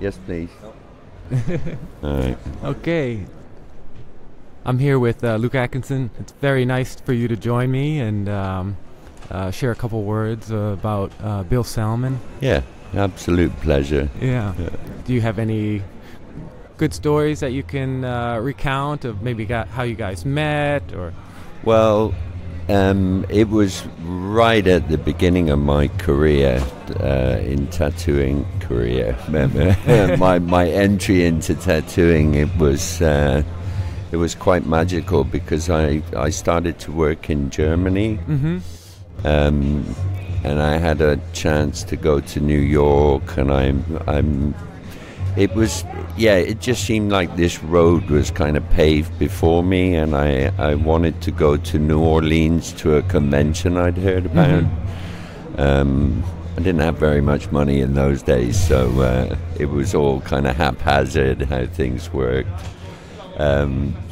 Yes, please. All right. Okay. I'm here with Luke Atkinson. It's very nice for you to join me and share a couple words about Bill Salmon. Yeah, absolute pleasure. Yeah. Do you have any good stories that you can recount of maybe how you guys met? Or? Well, it was right at the beginning of my career in tattooing career. my entry into tattooing, it was quite magical because I started to work in Germany, and I had a chance to go to New York, and it just seemed like this road was kind of paved before me, and I wanted to go to New Orleans to a convention I'd heard about. I didn't have very much money in those days, so it was all kind of haphazard how things worked.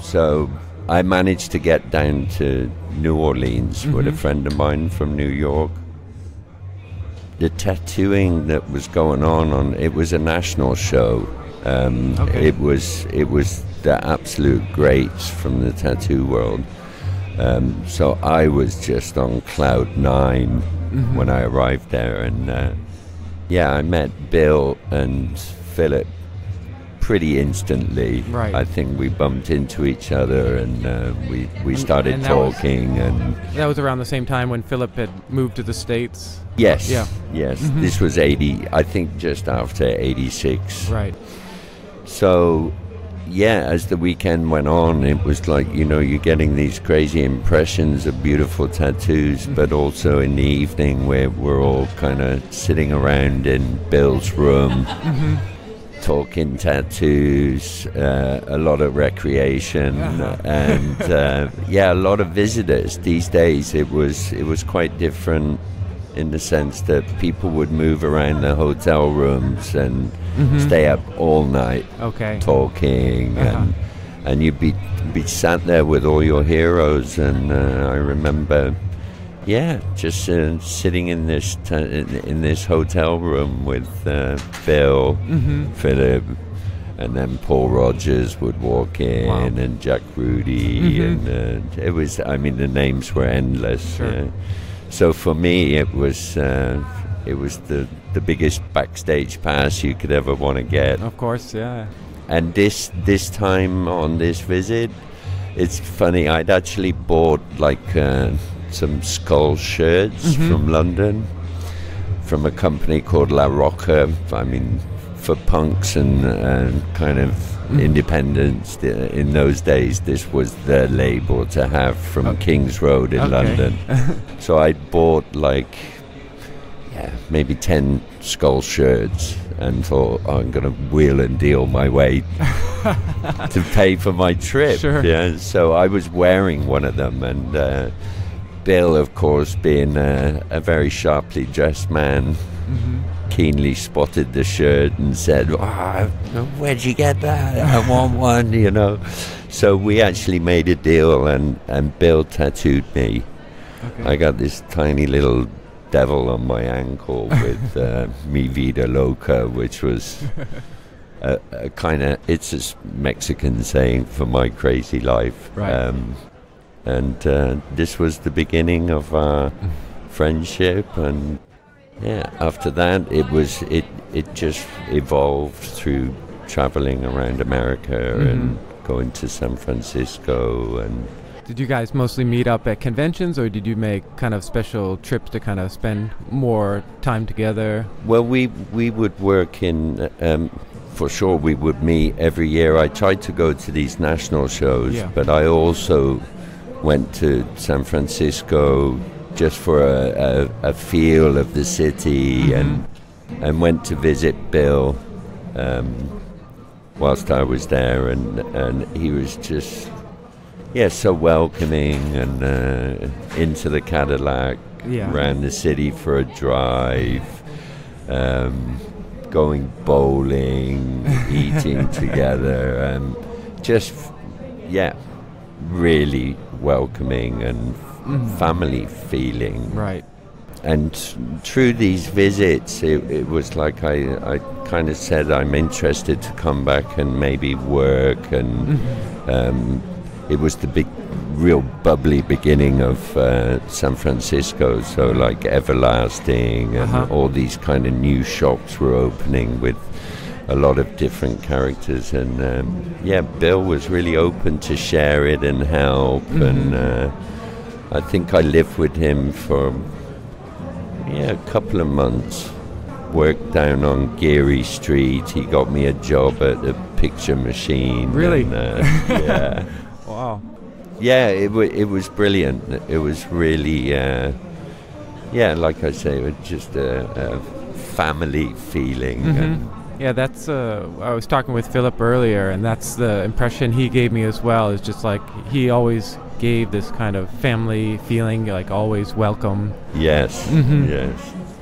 So I managed to get down to New Orleans with a friend of mine from New York. The tattooing that was going on it was a national show. It was the absolute greats from the tattoo world. So I was just on cloud nine when I arrived there, and I met Bill and Philip pretty instantly. Right. I think we bumped into each other, and we started talking. And that was around the same time when Philip had moved to the States. Yes. Yeah. Yes. This was 80. I think just after 86. Right. So, as the weekend went on, it was like you're getting these crazy impressions of beautiful tattoos, but also in the evening where we're all kind of sitting around in Bill's room. Talking tattoos, a lot of recreation, and a lot of visitors. These days it was quite different in the sense that people would move around their hotel rooms and stay up all night talking, and you'd be sat there with all your heroes. And I remember just sitting in this this hotel room with Bill, Philip, and then Paul Rogers would walk in, and Jack Rudy, and it was. I mean, the names were endless. Sure. So for me, it was the biggest backstage pass you could ever want to get. Of course, yeah. And this time on this visit, it's funny. I'd actually bought some skull shirts from London, from a company called La Rocca. I mean, for punks and kind of independents in those days, this was the label to have from King's Road in London. So I bought maybe 10 skull shirts and thought, I'm going to wheel and deal my way to pay for my trip. Sure. Yeah, so I was wearing one of them, and Bill, of course, being a very sharply dressed man, keenly spotted the shirt and said, "Where'd you get that? I want one," So we actually made a deal, and Bill tattooed me. Okay. I got this tiny little devil on my ankle with Mi Vida Loca, which was a kind of, it's a Mexican saying for my crazy life. Right. And this was the beginning of our friendship, and after that it just evolved through traveling around America and going to San Francisco. And did you guys mostly meet up at conventions, or did you make kind of special trips to kind of spend more time together? Well, we would work in for sure, we would meet every year. I tried to go to these national shows, but I also went to San Francisco just for a feel of the city, and went to visit Bill whilst I was there, and he was just so welcoming, and into the Cadillac, around the city for a drive, going bowling, eating together, and really welcoming and family feeling. Right. And through these visits, it was like I kind of said, I'm interested to come back and maybe work. And it was the big, real bubbly beginning of San Francisco. So like Everlasting and all these kind of new shops were opening with a lot of different characters. And Bill was really open to share it and help. And I think I lived with him for... yeah, a couple of months. Worked down on Geary Street. He got me a job at a picture machine. Really? And, yeah. Wow. Yeah, it was brilliant. It was really, like I say, it was just a family feeling. And yeah, that's. I was talking with Philip earlier, and that's the impression he gave me as well. It's just like he always gave this kind of family feeling, like always welcome. Yes, yes.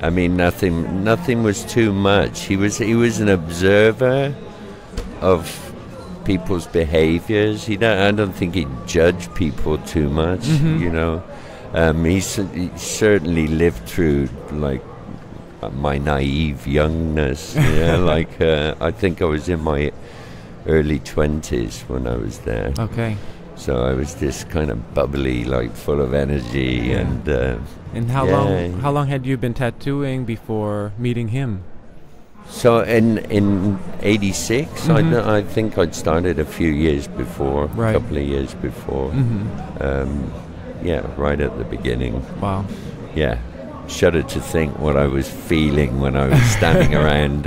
I mean, nothing was too much. He was an observer of people's behaviors. I don't think he judged people too much. You know, he certainly lived through like my naive youngness. Yeah, like I think I was in my early 20s when I was there. Okay. So I was this kind of bubbly, like full of energy, and. And how long had you been tattooing before meeting him? So in '86, I think I'd started a few years before, a couple of years before. Right at the beginning. Wow. Yeah, shudder to think what I was feeling when I was standing around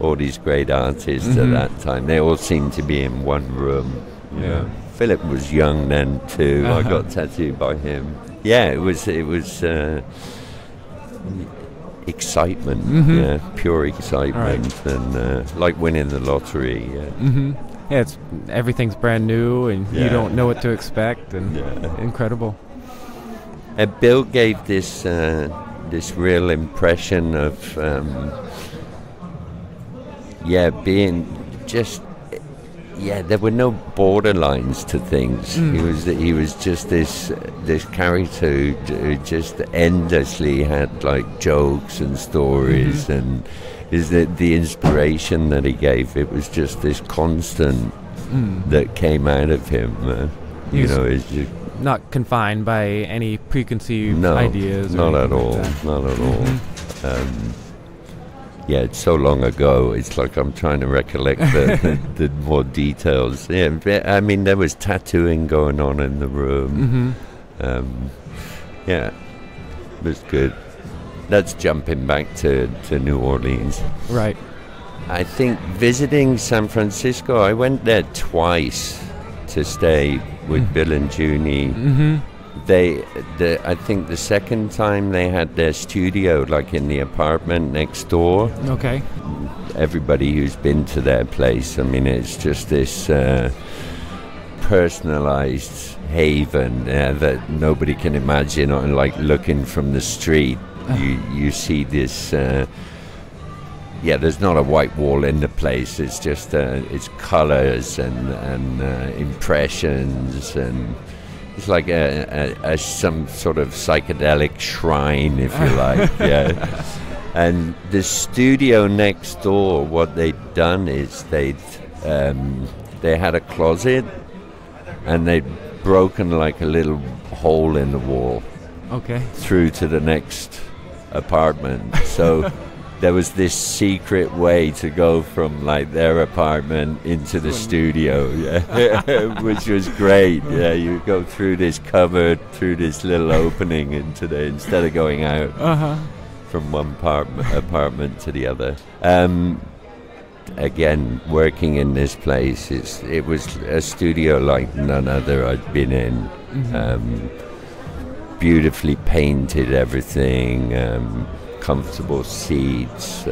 all these great artists at that time. They all seemed to be in one room. Yeah. Philip was young then too. I got tattooed by him. Yeah, it was excitement. Yeah, pure excitement, and like winning the lottery. Yeah. Yeah, it's everything's brand new, and you don't know what to expect, and incredible. And Bill gave this this real impression of being just. Yeah, there were no borderlines to things. He was just this character who just endlessly had like jokes and stories, and is that the inspiration that he gave? It was just this constant that came out of him. It's just not confined by any preconceived ideas. Not at all. Not at all. Yeah, it's so long ago. It's like I'm trying to recollect the more details. Yeah, I mean, there was tattooing going on in the room. It was good. That's jumping back to New Orleans. Right. I think visiting San Francisco, I went there twice to stay with Bill and Junie. I think the second time they had their studio like in the apartment next door. Okay. Everybody who's been to their place, I mean, it's just this personalized haven that nobody can imagine. Or like looking from the street, you see this. There's not a white wall in the place. It's just it's colors and impressions and. It's like some sort of psychedelic shrine, if you like. Yeah. And the studio next door, what they'd done is they had a closet, and they'd broken like a little hole in the wall. Okay. Through to the next apartment. So. There was this secret way to go from like their apartment into the studio, which was great. Yeah, you go through this cupboard, through this little opening into the instead of going out from one apartment to the other. Again, working in this place, it was a studio like none other I'd been in. Beautifully painted, everything. Comfortable seats,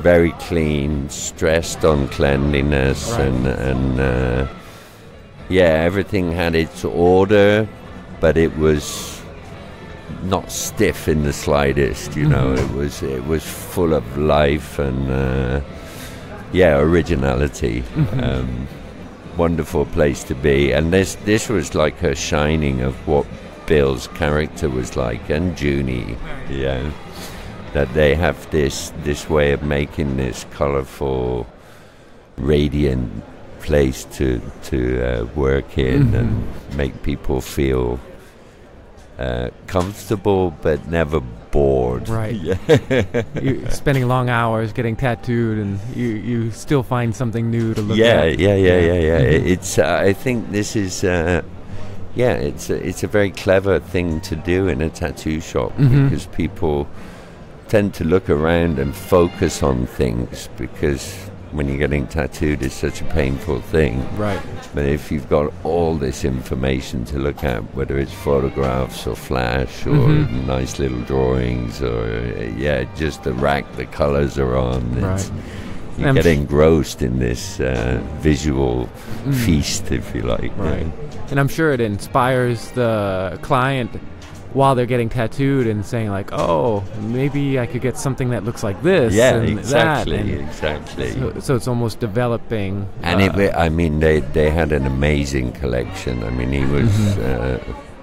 very clean, stressed on cleanliness, and everything had its order, but it was not stiff in the slightest. You know, it was full of life and originality. Wonderful place to be, and this was like a shining of what Bill's character was like, and Junie, you know, that they have this way of making this colourful, radiant place to work in, mm-hmm. and make people feel comfortable but never bored. Right. Yeah. You're spending long hours getting tattooed, and you still find something new to look at. Yeah. It's I think this is it's a very clever thing to do in a tattoo shop, mm-hmm. because people tend to look around and focus on things, because when you're getting tattooed, it's such a painful thing. Right. But if you've got all this information to look at, whether it's photographs or flash or mm-hmm. nice little drawings or, just the rack the colors are on. Right. You get engrossed in this visual feast, if you like. Right. Yeah. And I'm sure it inspires the client while they're getting tattooed and saying like, oh, maybe I could get something that looks like this. Yeah, and exactly, that. And exactly. So it's almost developing. And they had an amazing collection. I mean, he was,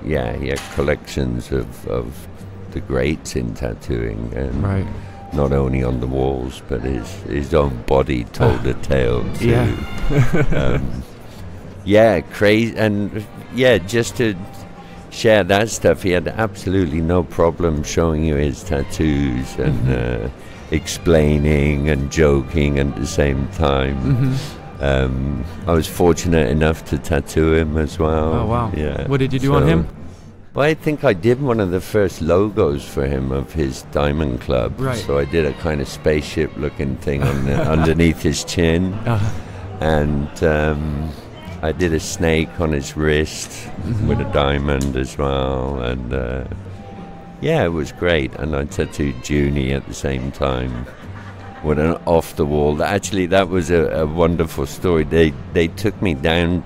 he had collections of the greats in tattooing, and right. not only on the walls, but his own body told a tale too. Yeah. Crazy, and just to share that stuff. He had absolutely no problem showing you his tattoos and explaining and joking at the same time. Mm-hmm. I was fortunate enough to tattoo him as well. Oh wow! Yeah. What did you do on him? Well, I think I did one of the first logos for him of his Diamond Club. Right. So I did a kind of spaceship-looking thing on underneath his chin, and. I did a snake on his wrist mm-hmm. with a diamond as well, and it was great. And I tattooed Junie at the same time with an off the wall. Actually, that was a wonderful story. They took me down.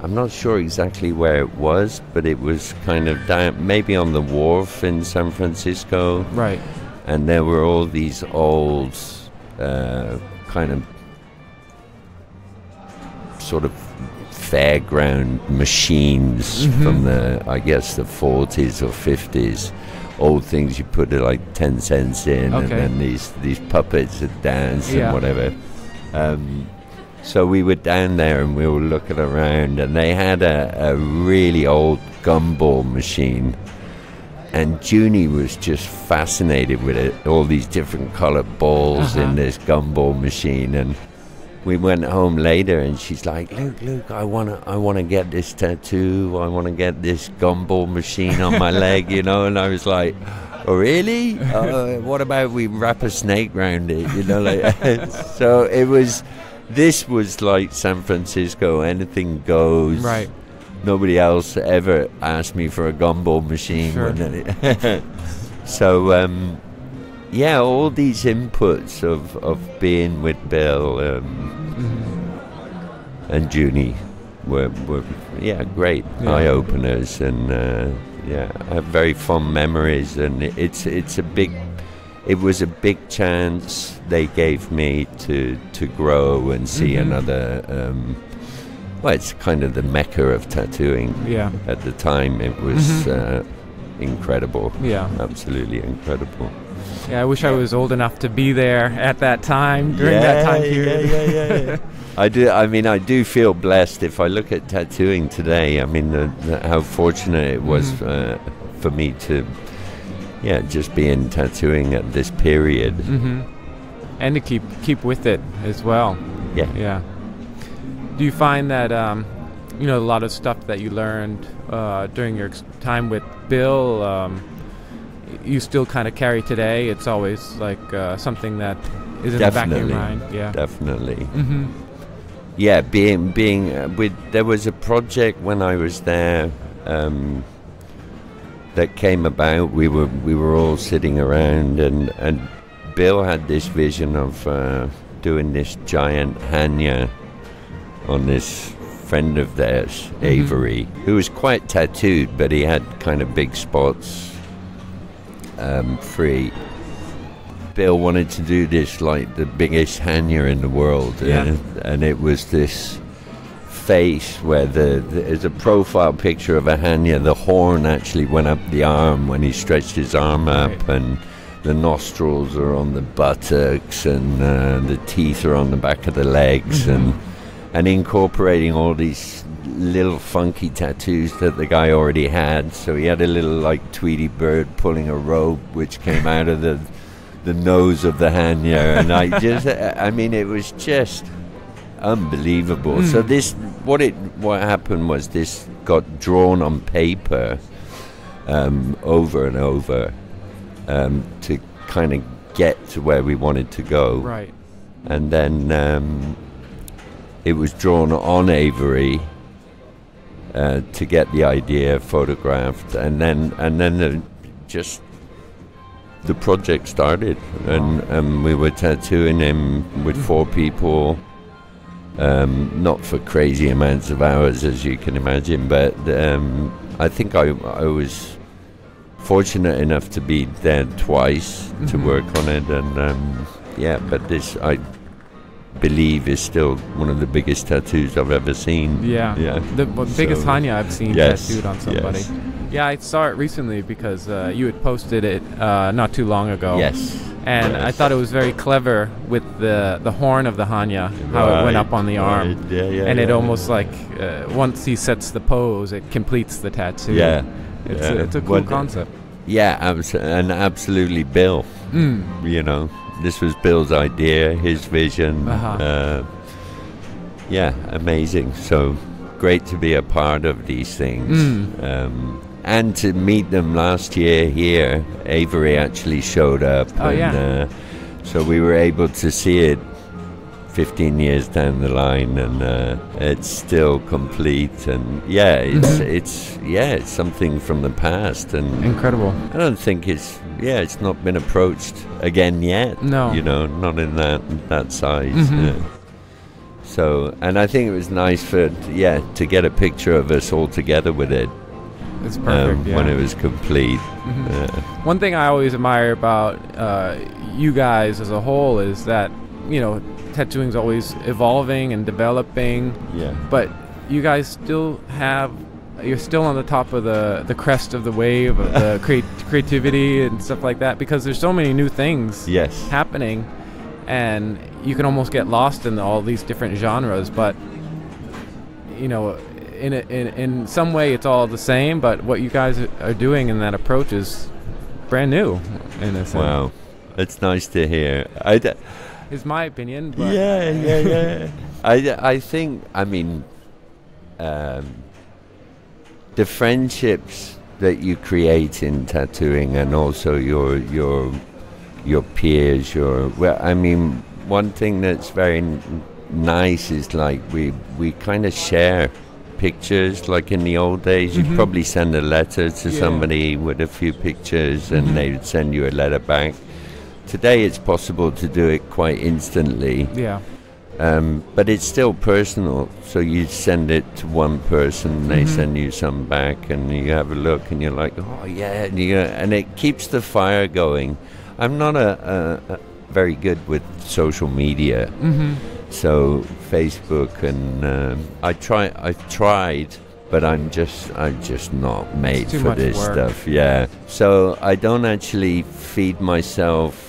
I'm not sure exactly where it was, but it was kind of down, maybe on the wharf in San Francisco. Right. And there were all these old sort of fairground machines mm-hmm. from the 40s or 50s, old things you put like 10 cents in, okay. and then these puppets would dance and whatever. So we were down there and we were looking around, and they had a really old gumball machine, and Junie was just fascinated with it, all these different colored balls in this gumball machine. And we went home later, and she's like, Luke, I wanna get this tattoo. I wanna get this gumball machine on my leg, you know. And I was like, oh really? What about we wrap a snake round it, you know? Like, so it was. This was like San Francisco. Anything goes. Right. Nobody else ever asked me for a gumball machine. Sure. So. All these inputs of being with Bill and Junie were great eye openers, and I have very fond memories. And it was a big chance they gave me to grow and see another. It's kind of the mecca of tattooing. Yeah. At the time, it was incredible. Yeah. Absolutely incredible. Yeah, I wish I was old enough to be there at that time, during that time period. Yeah. I do feel blessed if I look at tattooing today. I mean, how fortunate it was for me to, just be in tattooing at this period. Mm-hmm. And to keep with it as well. Yeah. Yeah. Do you find that, a lot of stuff that you learned during your time with Bill, you still kind of carry today? It's always like something that is in the back of your mind. Yeah, definitely. Mm-hmm. Yeah, there was a project when I was there that came about. We were all sitting around, and Bill had this vision of doing this giant Hanya on this friend of theirs, mm-hmm. Avery, who was quite tattooed, but he had kind of big spots. Free. Bill wanted to do this like the biggest Hanya in the world, and it was this face where there's a profile picture of a Hanya. The horn actually went up the arm when he stretched his arm up, right. And the nostrils are on the buttocks, and the teeth are on the back of the legs, and incorporating all these little funky tattoos that the guy already had. So he had a little like Tweety Bird pulling a rope, which came out of the nose of the Hanya, and I mean, it was just unbelievable. So this, what happened was this got drawn on paper over and over to kind of get to where we wanted to go. Right. And then it was drawn on Avery to get the idea photographed, and then the project started, and we were tattooing him with 4 people, not for crazy amounts of hours, as you can imagine, but I think I was fortunate enough to be there twice to work on it, and yeah, but this I believe is still one of the biggest tattoos I've ever seen. Yeah, yeah. The biggest Hanya I've seen tattooed on somebody. Yes. Yeah, I saw it recently because you had posted it not too long ago. Yes. And I thought it was very clever with the horn of the Hanya, how it went up on the arm. Yeah, yeah, and it almost like, once he sets the pose, it completes the tattoo. Yeah. It's a cool concept. Yeah, and absolutely Bill. You know, this was Bill's idea, his vision. Yeah, amazing. So great to be a part of these things. And to meet them last year here, Avery actually showed up. So we were able to see it 15 years down the line, and it's still complete. And yeah, it's something from the past, and incredible. I don't think it's not been approached again yet. No, you know, not in that size. So, and I think it was nice to get a picture of us all together with it. It's perfect, when it was complete. One thing I always admire about you guys as a whole is that, you know, tattooing's always evolving and developing. Yeah. But you guys still you're still on the top of the crest of the wave of the creativity and stuff like that, because there's so many new things happening, and you can almost get lost in all these different genres. But, you know, in some way it's all the same, but what you guys are doing in that approach is brand new in a sense. Wow, that's nice to hear. It's my opinion, but yeah. I think, I mean, the friendships that you create in tattooing, and also your peers, I mean, one thing that's very nice is, like, we kind of share pictures. Like in the old days, you'd probably send a letter to somebody with a few pictures, and they would send you a letter back. Today it's possible to do it quite instantly, but it's still personal. So you send it to one person, they send you some back, and you have a look, and you're like, oh yeah, and it keeps the fire going. I'm not a very good with social media. So Facebook, and I've tried, but I'm just not made for this stuff. Yeah. So I don't actually feed myself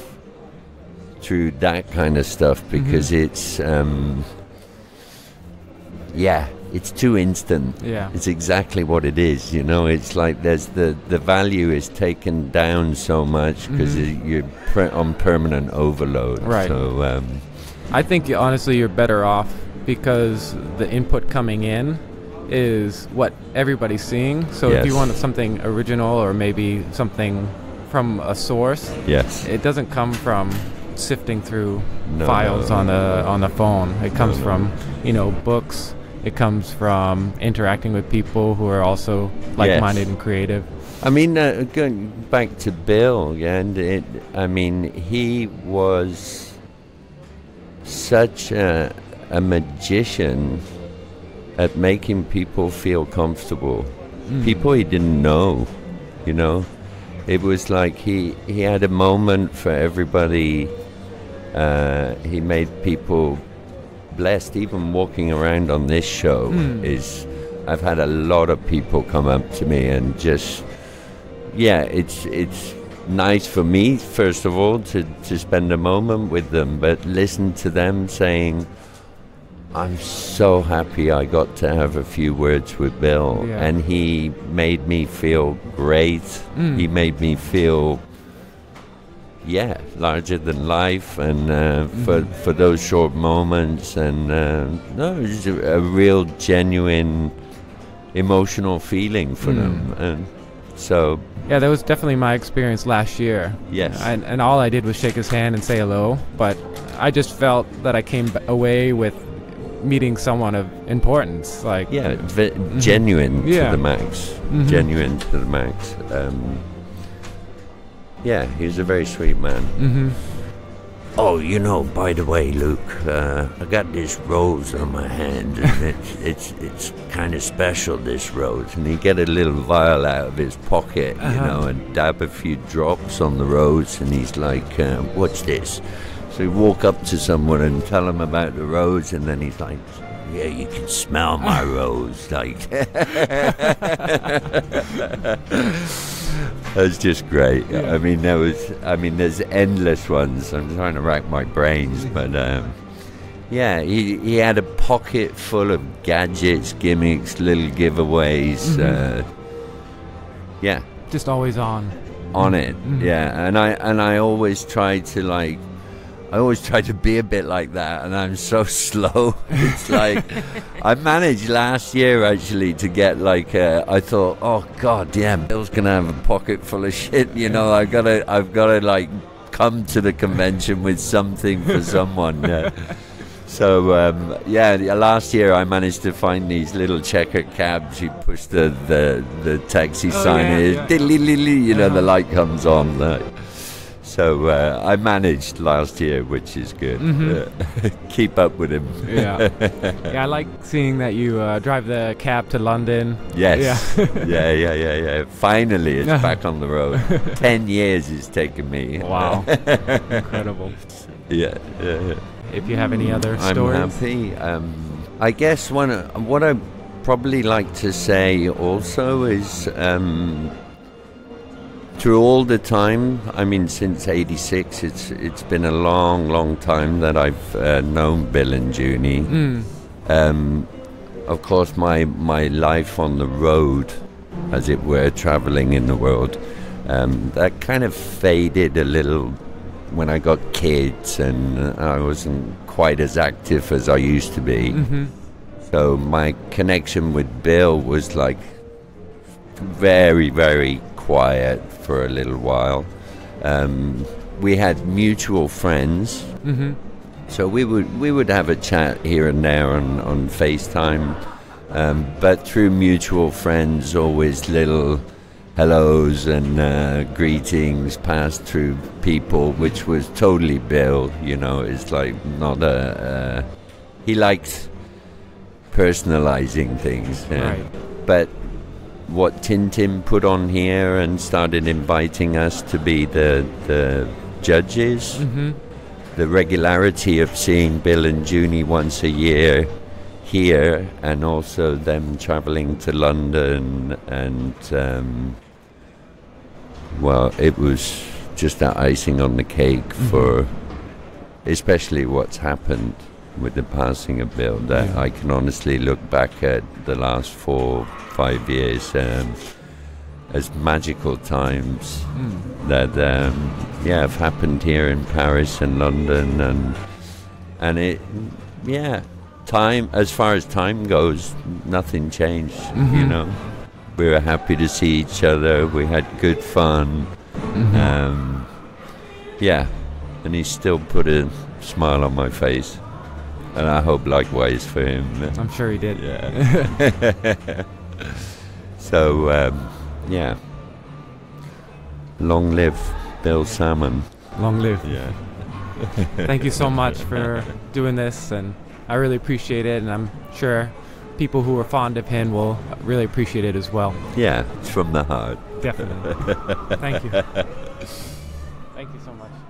through that kind of stuff, because it's it's too instant. Yeah. It's exactly what it is, you know. It's like there's the value is taken down so much, because you're on permanent overload. Right. So I think, honestly, you're better off, because the input coming in is what everybody's seeing. So if you want something original, or maybe something from a source, it doesn't come from sifting through files on the phone. It comes from, you know, books. It comes from interacting with people who are also like-minded and creative. I mean, going back to Bill, I mean, he was such a magician at making people feel comfortable. People he didn't know, you know. It was like he had a moment for everybody. He made people blessed, even walking around on this show, is I've had a lot of people come up to me and just, yeah, it's nice for me, first of all, to spend a moment with them, but listen to them saying, I'm so happy I got to have a few words with Bill, and he made me feel great. He made me feel, larger than life, and for those short moments, and no, it was a real genuine emotional feeling for them, and so that was definitely my experience last year. And all I did was shake his hand and say hello, but I just felt that I came away with meeting someone of importance, like genuine to the max, genuine to the max. Yeah, he's a very sweet man. Oh, you know, by the way, Luke, I got this rose on my hand, and it's kind of special, this rose. And he get a little vial out of his pocket, you know, and dab a few drops on the rose, and he's like, what's this? So you walk up to someone and tell them about the rose, and then he's like, yeah, you can smell my rose, like. That's just great. I mean, there's endless ones. I'm trying to rack my brains, but he had a pocket full of gadgets, gimmicks, little giveaways. Just always on it. And I always try to be a bit like that, and I'm so slow. It's like, I managed last year actually to get I thought, oh God, yeah, Bill's gonna have a pocket full of shit, you know. I've gotta come to the convention with something for someone. So last year I managed to find these little checkered cabs. You push the taxi sign, you know, the light comes on. So I managed last year, which is good. Keep up with him. I like seeing that you drive the cab to London. Yes. Yeah. Finally, it's back on the road. 10 years it's taken me. Wow. Incredible. Yeah. If you have any other stories. I'm happy. I guess what I probably like to say also is... through all the time, I mean, since '86, it's been a long, long time that I've known Bill and Junie. Of course, my life on the road, as it were, traveling in the world, that kind of faded a little when I got kids, and I wasn't quite as active as I used to be. So my connection with Bill was very, very quiet for a little while. We had mutual friends, so we would have a chat here and there on FaceTime, but through mutual friends, always little hellos and greetings passed through people, which was totally Bill, you know. It's not a he likes personalizing things, but what Tintin put on here and started inviting us to be the judges. The regularity of seeing Bill and Junie once a year here, and also them travelling to London, and it was just that icing on the cake for especially what's happened with the passing of Bill, that I can honestly look back at the last 4 5 years as magical times that have happened here in Paris and London, and it time, as far as time goes, nothing changed. You know, we were happy to see each other, we had good fun, and he still put a smile on my face. And I hope likewise for him. I'm sure he did. Yeah. So, long live Bill Salmon. Long live. Yeah. Thank you so much for doing this, and I really appreciate it, and I'm sure people who are fond of him will really appreciate it as well. Yeah, it's from the heart. Definitely. Thank you. Thank you so much.